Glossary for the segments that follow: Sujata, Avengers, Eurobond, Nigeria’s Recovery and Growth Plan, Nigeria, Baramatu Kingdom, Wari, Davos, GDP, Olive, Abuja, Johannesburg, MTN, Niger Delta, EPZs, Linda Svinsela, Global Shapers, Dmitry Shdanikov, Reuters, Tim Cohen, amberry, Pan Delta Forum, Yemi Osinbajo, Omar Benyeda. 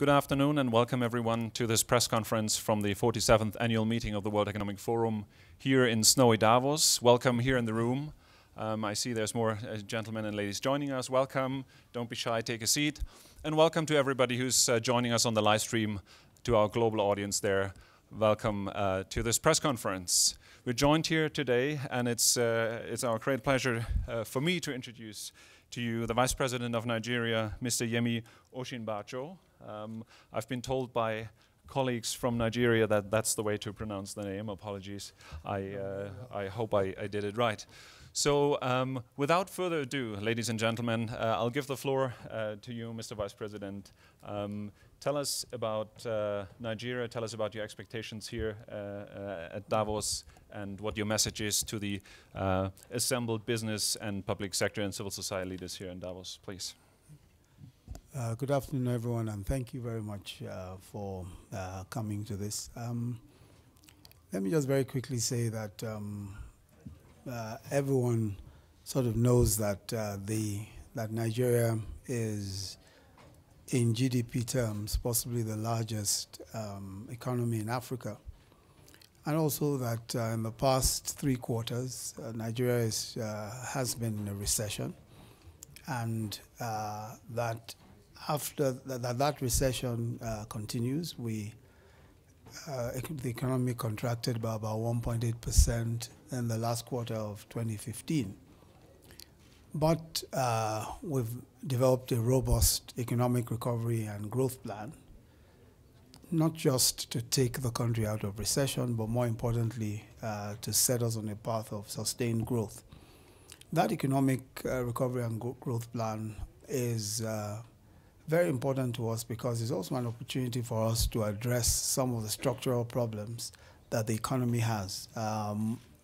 Good afternoon and welcome everyone to this press conference from the 47th annual meeting of the World Economic Forum here in snowy Davos. Welcome here in the room. I see there's more gentlemen and ladies joining us. Welcome. Don't be shy, take a seat. And welcome to everybody who's joining us on the live stream, to our global audience there. Welcome to this press conference. We're joined here today, and it's our great pleasure for me to introduce to you the Vice President of Nigeria, Mr. Yemi Osinbajo. I've been told by colleagues from Nigeria that that's the way to pronounce the name. Apologies. I hope I did it right. So without further ado, ladies and gentlemen, I'll give the floor to you, Mr. Vice President. Tell us about Nigeria. Tell us about your expectations here at Davos and what your message is to the assembled business and public sector and civil society leaders here in Davos, please. Good afternoon, everyone, and thank you very much for coming to this. Let me just very quickly say that everyone sort of knows that that Nigeria is, in GDP terms, possibly the largest economy in Africa, and also that in the past three quarters, Nigeria has been in a recession, and that after that recession continues, the economy contracted by about 1.8% in the last quarter of 2015. But we've developed a robust economic recovery and growth plan, not just to take the country out of recession, but more importantly, to set us on a path of sustained growth. That economic recovery and growth plan is very important to us because it's also an opportunity for us to address some of the structural problems that the economy has.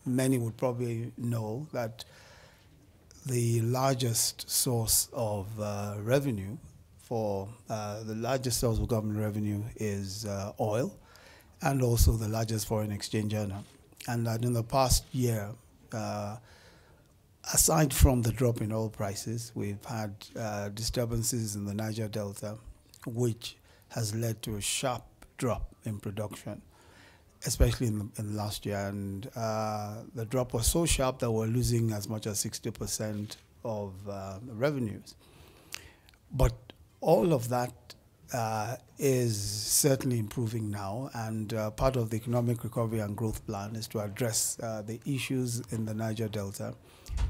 Many would probably know that the largest source of revenue for the largest source of government revenue is oil, and also the largest foreign exchange earner. And that in the past year, aside from the drop in oil prices, we've had disturbances in the Niger Delta, which has led to a sharp drop in production, especially in the last year. And the drop was so sharp that we're losing as much as 60% of revenues. But all of that is certainly improving now, and part of the economic recovery and growth plan is to address the issues in the Niger Delta,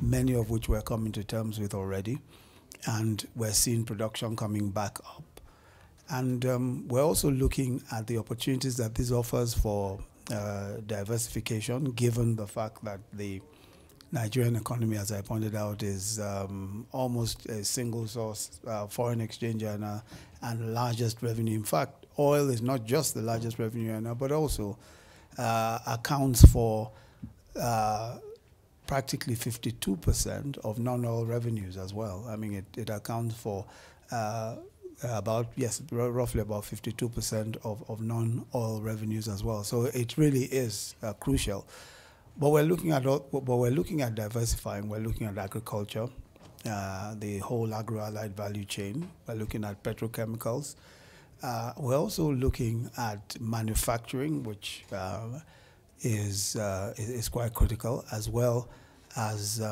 many of which we're coming to terms with already, and we're seeing production coming back up. And we're also looking at the opportunities that this offers for diversification, given the fact that the Nigerian economy, as I pointed out, is almost a single source foreign exchange earner and largest revenue. In fact, oil is not just the largest revenue earner, but also accounts for practically 52% of non-oil revenues as well. I mean, it accounts for roughly about 52% of non-oil revenues as well. So it really is crucial. But we're looking at diversifying. We're looking at agriculture, the whole agro-allied value chain. We're looking at petrochemicals. We're also looking at manufacturing, which is quite critical, as well as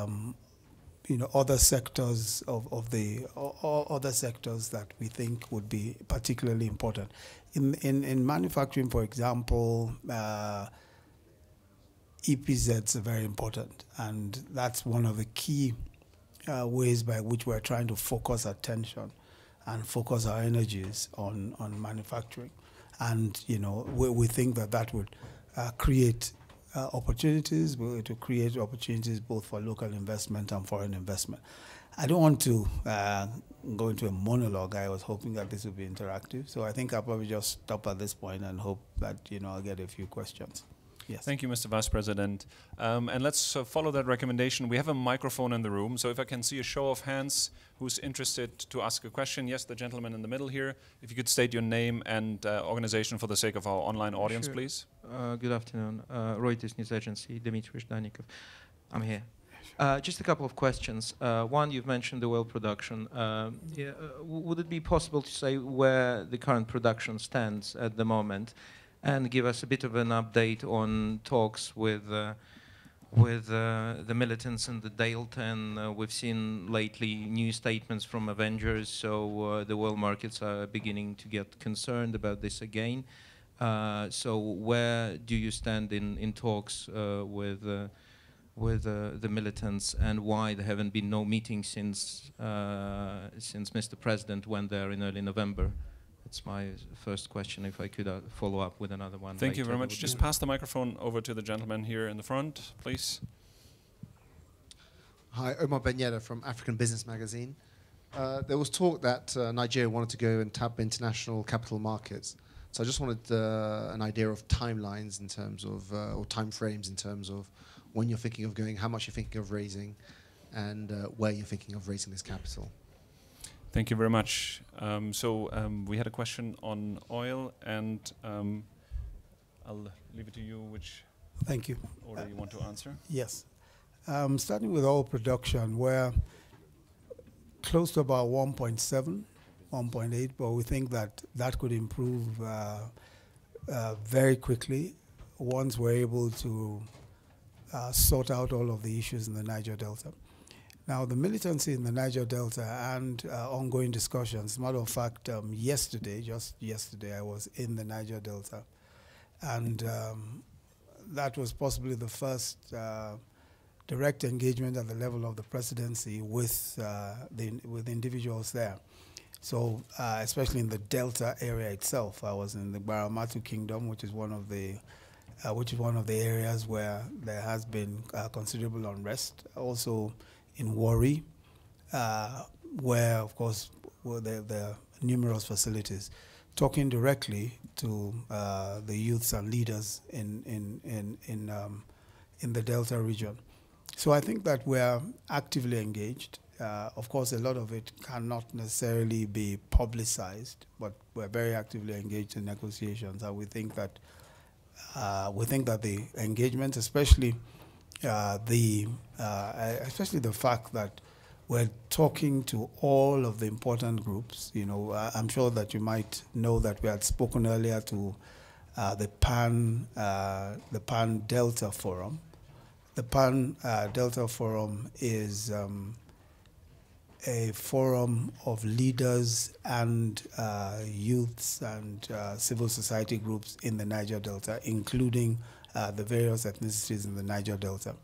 other sectors other sectors that we think would be particularly important. In manufacturing, for example, EPZs are very important, and that's one of the key ways by which we're trying to focus attention and focus our energies on manufacturing. And we think that would create opportunities, to create opportunities both for local investment and foreign investment. I don't want to go into a monologue. I was hoping that this would be interactive. So I think I'll probably just stop at this point and hope that I'll get a few questions. Yes. Thank you, Mr. Vice President. And let's follow that recommendation. We have a microphone in the room, so if I can see a show of hands who's interested to ask a question. Yes, the gentleman in the middle here. If you could state your name and organization for the sake of our online audience, sure, please. Good afternoon. Reuters News Agency, Dmitry Shdanikov. I'm here. Just a couple of questions. One, you've mentioned the oil production. Would it be possible to say where the current production stands at the moment, and give us a bit of an update on talks with the militants in the Delta? And we've seen lately new statements from Avengers, so the oil markets are beginning to get concerned about this again. So where do you stand in talks with the militants, and why there haven't been no meetings since Mr. President went there in early November? That's my first question. If I could follow up with another one. Thank you very much. Just pass the microphone over to the gentleman here in the front, please. Hi, Omar Benyeda from African Business Magazine. There was talk that Nigeria wanted to go and tap international capital markets. So I just wanted an idea of timelines in terms of, or timeframes in terms of when you're thinking of going, how much you're thinking of raising, and where you're thinking of raising this capital. Thank you very much. We had a question on oil, and I'll leave it to you which Thank you. Order you want to answer. Yes. Starting with oil production, we're close to about 1.7, 1.8, but we think that that could improve very quickly once we're able to sort out all of the issues in the Niger Delta. Now, the militancy in the Niger Delta and ongoing discussions, matter of fact, just yesterday, I was in the Niger Delta. And that was possibly the first direct engagement at the level of the presidency with individuals there. So, especially in the Delta area itself, I was in the Baramatu Kingdom, which is one of the areas where there has been considerable unrest. Also, in Wari, where, of course, there are numerous facilities, talking directly to the youths and leaders in the Delta region. So I think that we are actively engaged. Of course, a lot of it cannot necessarily be publicized, but we're very actively engaged in negotiations, and we think that the engagement, especially the fact that we're talking to all of the important groups. You know, I'm sure that you might know that we had spoken earlier to the Pan Delta Forum. The Pan Delta Forum is a forum of leaders and youths and civil society groups in the Niger Delta, including the various ethnicities in the Niger Delta.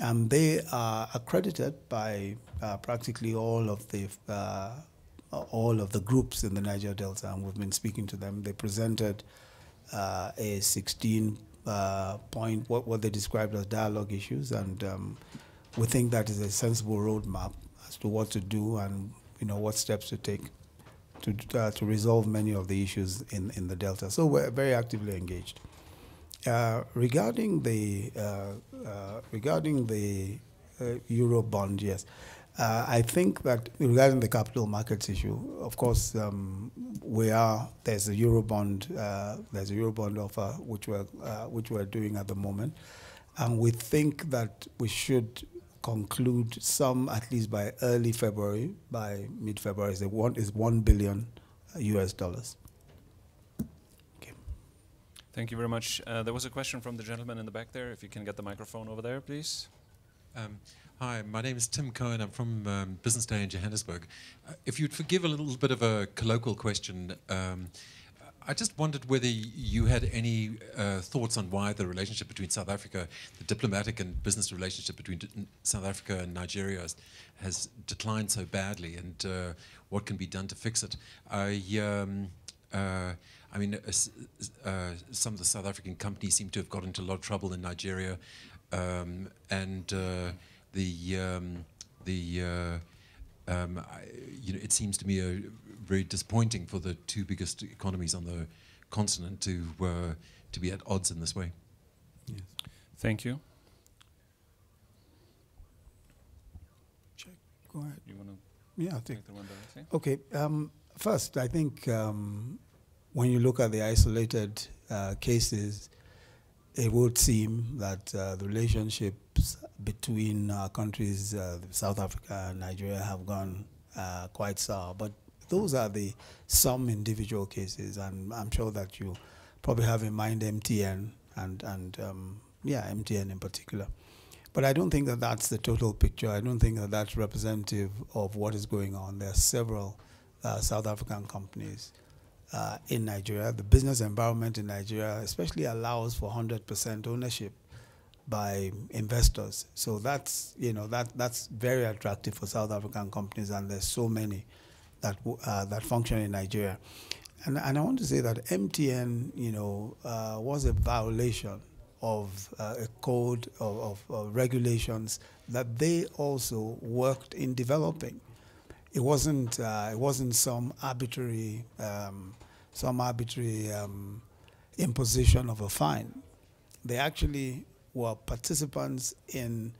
And they are accredited by practically all of the groups in the Niger Delta, and we've been speaking to them. They presented a 16-point, what they described as dialogue issues, and we think that is a sensible roadmap as to what to do and, you know, what steps to take to resolve many of the issues in the Delta. So we're very actively engaged. Regarding the euro bond, yes, I think that regarding the capital markets issue, of course, there's a euro bond offer which we're doing at the moment, and we think that we should conclude some at least by early February, by mid February. The one is $1 billion. Thank you very much. There was a question from the gentleman in the back there. If you can get the microphone over there, please. Hi, my name is Tim Cohen. I'm from Business Day in Johannesburg. If you'd forgive a little bit of a colloquial question, I just wondered whether you had any thoughts on why the relationship between South Africa, the diplomatic and business relationship between South Africa and Nigeria has declined so badly, and what can be done to fix it. I mean, some of the South African companies seem to have got into a lot of trouble in Nigeria, and it seems to me very disappointing for the two biggest economies on the continent to be at odds in this way. Yes. Thank you. Check. Go ahead. You want to? Yeah, I think. Okay. First, I think when you look at the isolated cases, a would seem that the relationships between our countries, South Africa and Nigeria, have gone quite sour. But those are the some individual cases, and I'm sure that you probably have in mind MTN and MTN in particular. But I don't think that that's the total picture. I don't think that that's representative of what is going on. There are several South African companies in Nigeria. The business environment in Nigeria especially allows for 100% ownership by investors. So that's, you know, that's very attractive for South African companies, and there's so many that that function in Nigeria. And I want to say that MTN, you know, was a violation of a code of regulations that they also worked in developing. It wasn't some arbitrary imposition of a fine. They actually were participants in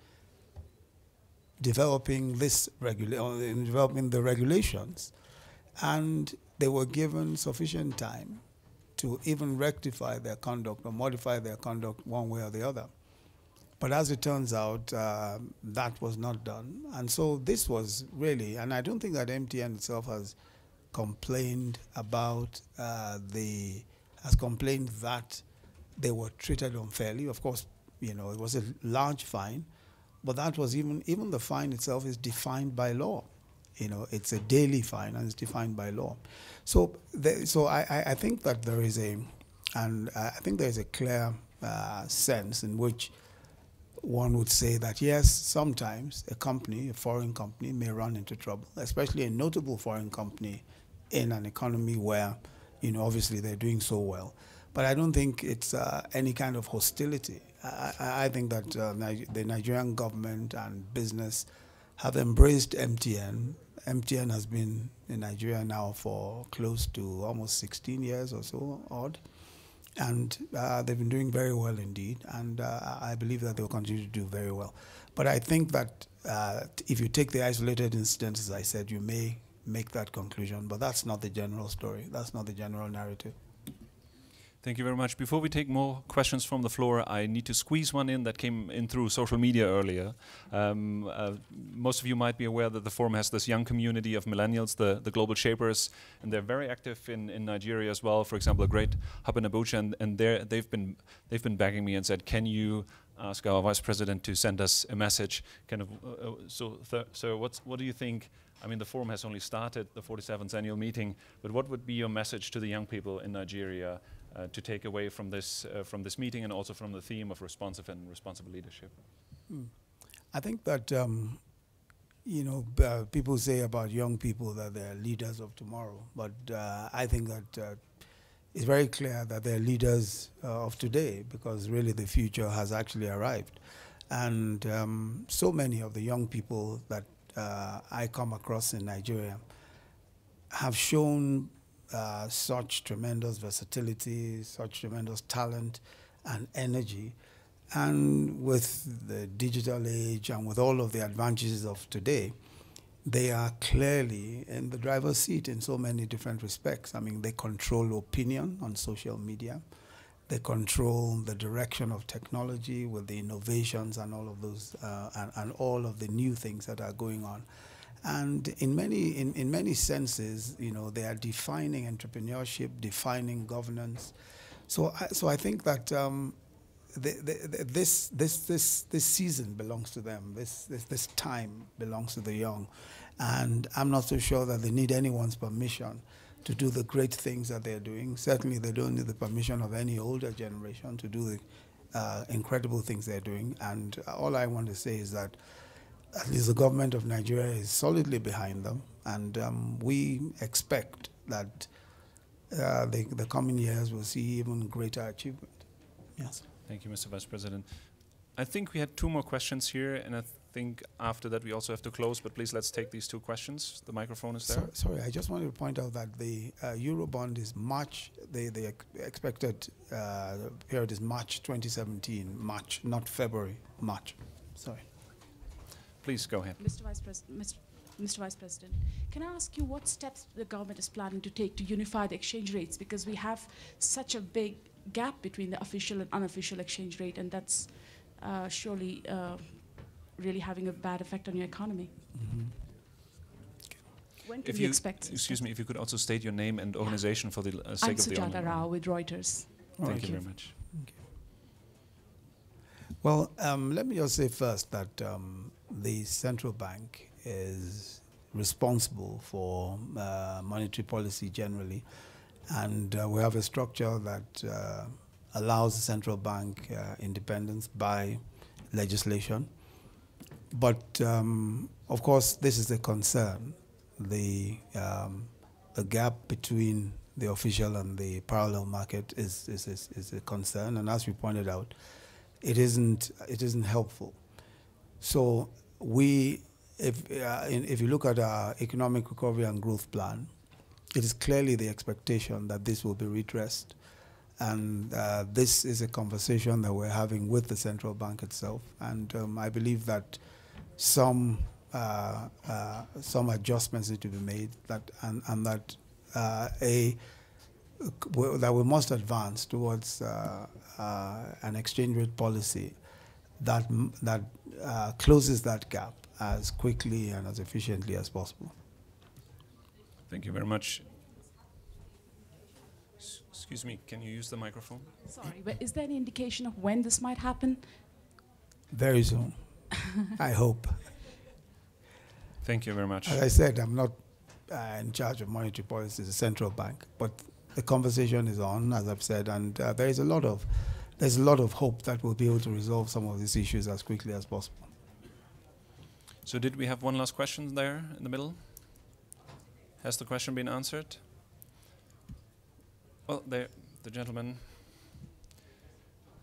developing the regulations, and they were given sufficient time to even rectify their conduct or modify their conduct one way or the other. But as it turns out, that was not done. And so this was really, and I don't think that MTN itself has complained about that they were treated unfairly. Of course, you know, it was a large fine, but that was even the fine itself is defined by law. You know, it's a daily fine and it's defined by law. So, I think that there is a clear sense in which one would say that yes, sometimes a company, a foreign company, may run into trouble, especially a notable foreign company in an economy where, you know, obviously they're doing so well. But I don't think it's any kind of hostility. I think that the Nigerian government and business have embraced MTN. MTN has been in Nigeria now for close to almost 16 years or so, odd. And they've been doing very well indeed. And I believe that they'll continue to do very well. But I think that if you take the isolated incidents, as I said, you may make that conclusion. But that's not the general story. That's not the general narrative. Thank you very much. Before we take more questions from the floor, I need to squeeze one in that came in through social media earlier. Most of you might be aware that the forum has this young community of millennials, the Global Shapers, and they're very active in Nigeria as well. For example, a great hub in Abuja, and they've been begging me and said, can you ask our vice president to send us a message? Kind of. So what do you think? I mean, the forum has only started, the 47th annual meeting, but what would be your message to the young people in Nigeria to take away from this meeting and also from the theme of responsive and responsible leadership? I think that you know, people say about young people that they're leaders of tomorrow, but I think that it's very clear that they're leaders of today, because really the future has actually arrived. And so many of the young people that I come across in Nigeria have shown such tremendous versatility, such tremendous talent and energy. And with the digital age and with all of the advantages of today, they are clearly in the driver's seat in so many different respects. I mean, they control opinion on social media. They control the direction of technology with the innovations and all of those and all of the new things that are going on. And in many senses, you know, they are defining entrepreneurship, defining governance. So I think that this season belongs to them. This time belongs to the young, and I'm not so sure that they need anyone's permission to do the great things that they're doing. Certainly, they don't need the permission of any older generation to do the incredible things they're doing. And all I want to say is that at least the government of Nigeria is solidly behind them, and we expect that the coming years will see even greater achievement. Yes. Thank you, Mr. Vice President. I think we had two more questions here, and I think after that we also have to close, but please let's take these two questions. The microphone is there. Sorry, I just wanted to point out that the Eurobond is March, the expected period is March 2017, March, not February, March, sorry. Please go ahead. Mr. Vice President, can I ask you what steps the government is planning to take to unify the exchange rates? Because we have such a big gap between the official and unofficial exchange rate, and that's surely really having a bad effect on your economy. Mm-hmm. When can you expect? Excuse me, if you could also state your name and organization for the sake of the online. I'm Sujata Rao with Reuters. Thank you very much. Thank you. Well, let me just say first that the central bank is responsible for monetary policy generally, and we have a structure that allows the central bank independence by legislation. But of course, this is a concern, the gap between the official and the parallel market is a concern, and as we pointed out, it isn't helpful. So we, if you look at our economic recovery and growth plan, it is clearly the expectation that this will be redressed, and this is a conversation that we're having with the central bank itself, and I believe that some adjustments need to be made, that and that we must advance towards an exchange rate policy that closes that gap as quickly and as efficiently as possible. Thank you very much. Excuse me, can you use the microphone? Sorry, but is there any indication of when this might happen? Very soon, I hope. Thank you very much. As I said, I'm not in charge of monetary policy, the central bank, but the conversation is on, as I've said, and there's a lot of hope that we'll be able to resolve some of these issues as quickly as possible. So did we have one last question there in the middle? Has the question been answered? Well, there, the gentleman,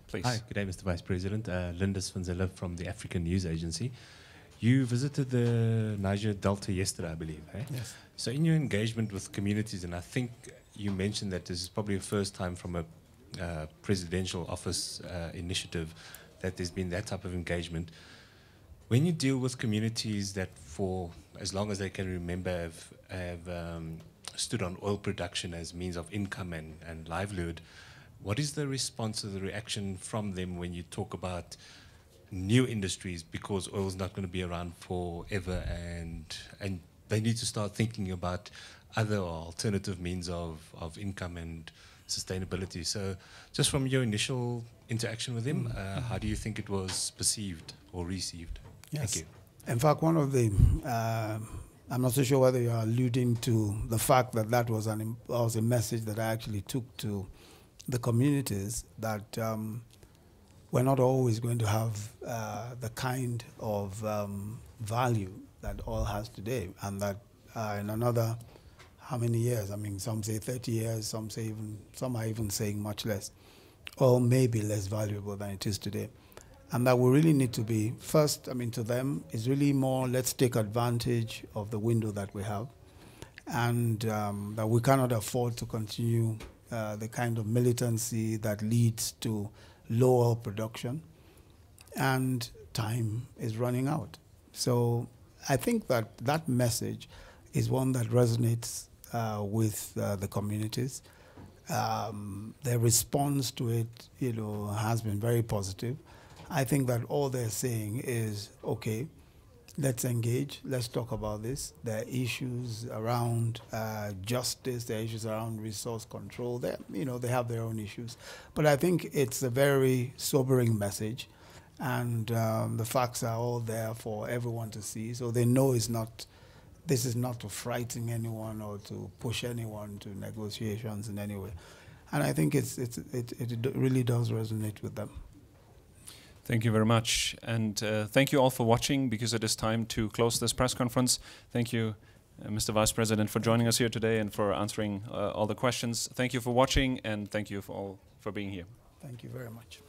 please. Hi, good day, Mr. Vice President. Linda Svinsela from the African News Agency. You visited the Niger Delta yesterday, I believe. Eh? Yes. So in your engagement with communities, and I think you mentioned that this is probably the first time from a presidential office initiative that there's been that type of engagement. When you deal with communities that for as long as they can remember have stood on oil production as means of income and livelihood, what is the response or the reaction from them when you talk about new industries, because oil is not going to be around forever, and they need to start thinking about other alternative means of income and sustainability? So just from your initial interaction with them, how do you think it was perceived or received? Yes. Thank you. In fact, one of the, I'm not so sure whether you're alluding to the fact that that was a message that I actually took to the communities, that we're not always going to have the kind of value that oil has today, and that in another, how many years? I mean, some say 30 years, some say even, some are even saying much less. Oil may be less valuable than it is today. And that we really need to be, first, I mean, to them, is really more, let's take advantage of the window that we have, and that we cannot afford to continue the kind of militancy that leads to low oil production, and time is running out. So I think that that message is one that resonates with the communities. Their response to it, you know, has been very positive. I think that all they're saying is, okay, let's engage, let's talk about this. There are issues around justice, there are issues around resource control. They, you know, they have their own issues. But I think it's a very sobering message, and the facts are all there for everyone to see. So they know it's not, this is not to frighten anyone or to push anyone to negotiations in any way. And I think it really does resonate with them. Thank you very much, and thank you all for watching, because it is time to close this press conference. Thank you, Mr. Vice President, for joining us here today and for answering all the questions. Thank you for watching, and thank you for all for being here. Thank you very much.